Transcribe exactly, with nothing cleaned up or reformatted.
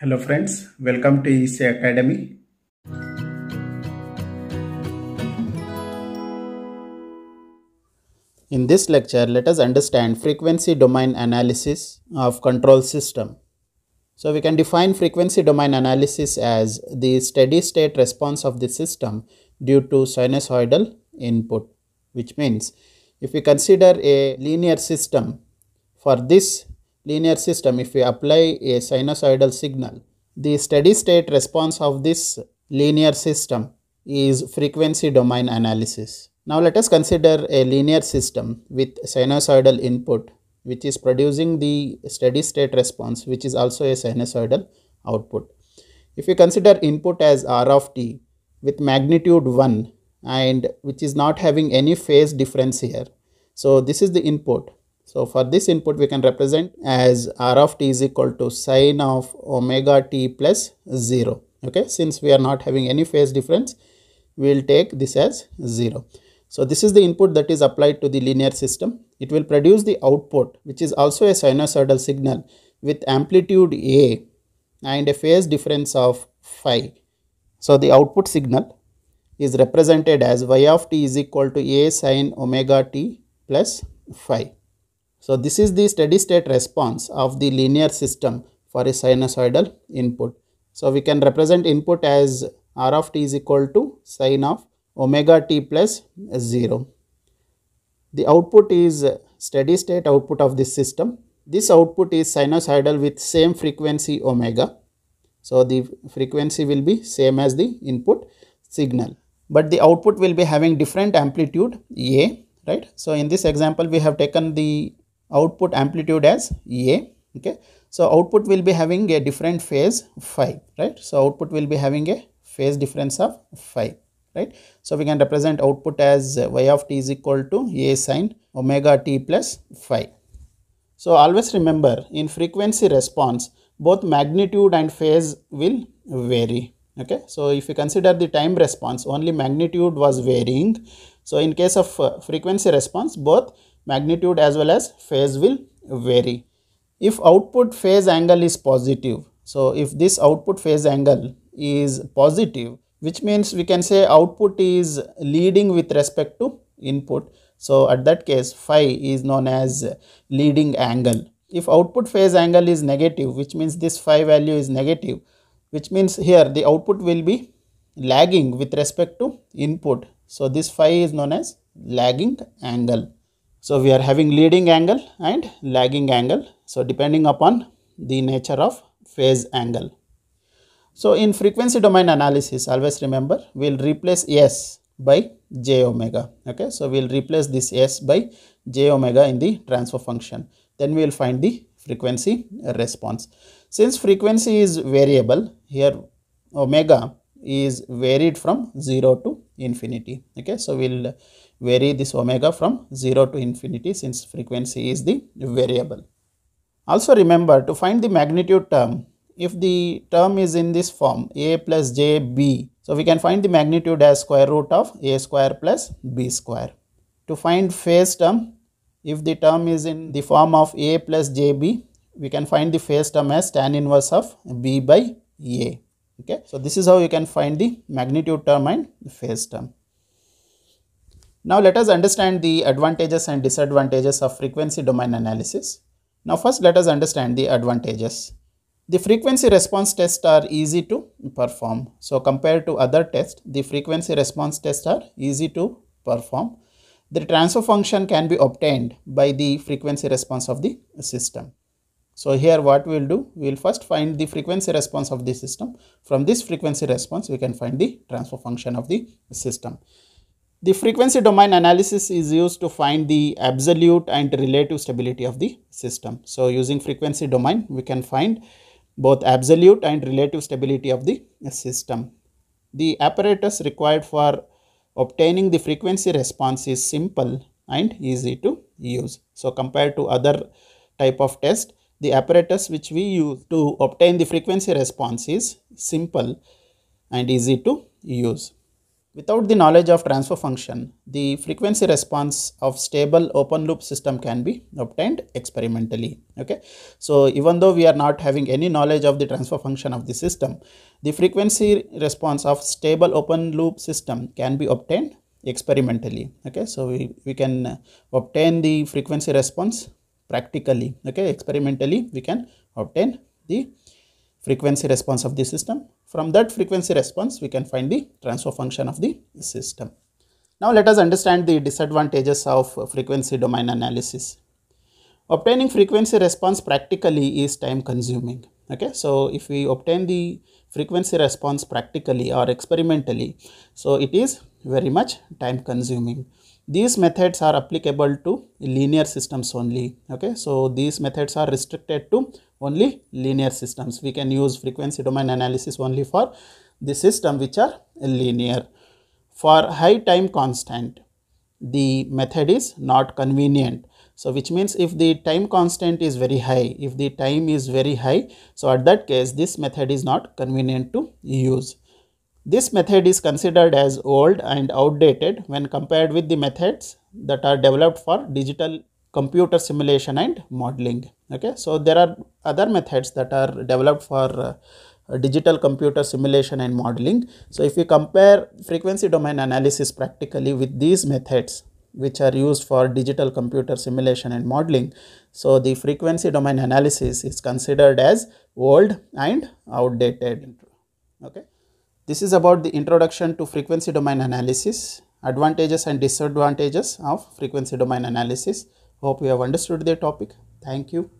Hello friends, welcome to E C Academy. In this lecture, let us understand frequency domain analysis of control system. So we can define frequency domain analysis as the steady state response of the system due to sinusoidal input, which means if we consider a linear system, for this linear system, if we apply a sinusoidal signal, the steady state response of this linear system is frequency domain analysis. Now let us consider a linear system with sinusoidal input, which is producing the steady state response, which is also a sinusoidal output. If we consider input as R of t with magnitude one and which is not having any phase difference here, so this is the input. So for this input, we can represent as R of t is equal to sine of omega t plus zero. Okay, since we are not having any phase difference, we will take this as zero. So this is the input that is applied to the linear system. It will produce the output, which is also a sinusoidal signal with amplitude A and a phase difference of phi. So the output signal is represented as y of t is equal to A sine omega t plus phi. So this is the steady state response of the linear system for a sinusoidal input. So we can represent input as R of t is equal to sine of omega t plus zero. The output is steady state output of this system. This output is sinusoidal with same frequency omega. So the frequency will be same as the input signal, but the output will be having different amplitude A, right? So in this example, we have taken the output amplitude as A, okay. So output will be having a different phase phi, right? So output will be having a phase difference of phi, right? So we can represent output as y of t is equal to A sine omega t plus phi. So always remember, in frequency response, both magnitude and phase will vary, okay. So if you consider the time response, only magnitude was varying. So in case of uh, frequency response, both magnitude as well as phase will vary. If output phase angle is positive, so if this output phase angle is positive, which means we can say output is leading with respect to input. So at that case, phi is known as leading angle. If output phase angle is negative, which means this phi value is negative, which means here the output will be lagging with respect to input. So this phi is known as lagging angle. So we are having leading angle and lagging angle, so depending upon the nature of phase angle. So in frequency domain analysis, always remember, we will replace S by j omega. Okay, so we will replace this S by j omega in the transfer function. Then we will find the frequency response. Since frequency is variable, here omega is varied from zero to infinity. Okay, so we will vary this omega from zero to infinity since frequency is the variable. Also remember, to find the magnitude term, if the term is in this form A plus j b, so we can find the magnitude as square root of A square plus b square. To find phase term, if the term is in the form of A plus j b, we can find the phase term as tan inverse of b by A. Okay, so this is how you can find the magnitude term and the phase term. Now let us understand the advantages and disadvantages of frequency domain analysis. Now first, let us understand the advantages. The frequency response tests are easy to perform. So compared to other tests, the frequency response tests are easy to perform. The transfer function can be obtained by the frequency response of the system. So here what we will do, we will first find the frequency response of the system. From this frequency response, we can find the transfer function of the system. The frequency domain analysis is used to find the absolute and relative stability of the system. So using frequency domain, we can find both absolute and relative stability of the system. The apparatus required for obtaining the frequency response is simple and easy to use. So compared to other type of test, the apparatus which we use to obtain the frequency response is simple and easy to use. Without the knowledge of transfer function, the frequency response of stable open loop system can be obtained experimentally. Okay, so even though we are not having any knowledge of the transfer function of the system, the frequency response of stable open loop system can be obtained experimentally. Okay, so we, we can obtain the frequency response practically. Okay, experimentally we can obtain the frequency response of the system. From that frequency response, we can find the transfer function of the system. Now, let us understand the disadvantages of frequency domain analysis. Obtaining frequency response practically is time consuming. Okay, so if we obtain the frequency response practically or experimentally, so it is very much time consuming. These methods are applicable to linear systems only. Okay, so these methods are restricted to only linear systems. We can use frequency domain analysis only for the system which are linear. For high time constant, the method is not convenient. So which means if the time constant is very high, if the time is very high, so at that case this method is not convenient to use. This method is considered as old and outdated when compared with the methods that are developed for digital computer simulation and modeling. Okay, so there are other methods that are developed for uh, digital computer simulation and modeling. So if we compare frequency domain analysis practically with these methods which are used for digital computer simulation and modeling, so the frequency domain analysis is considered as old and outdated. Okay, this is about the introduction to frequency domain analysis, advantages and disadvantages of frequency domain analysis. Hope you have understood the topic. Thank you.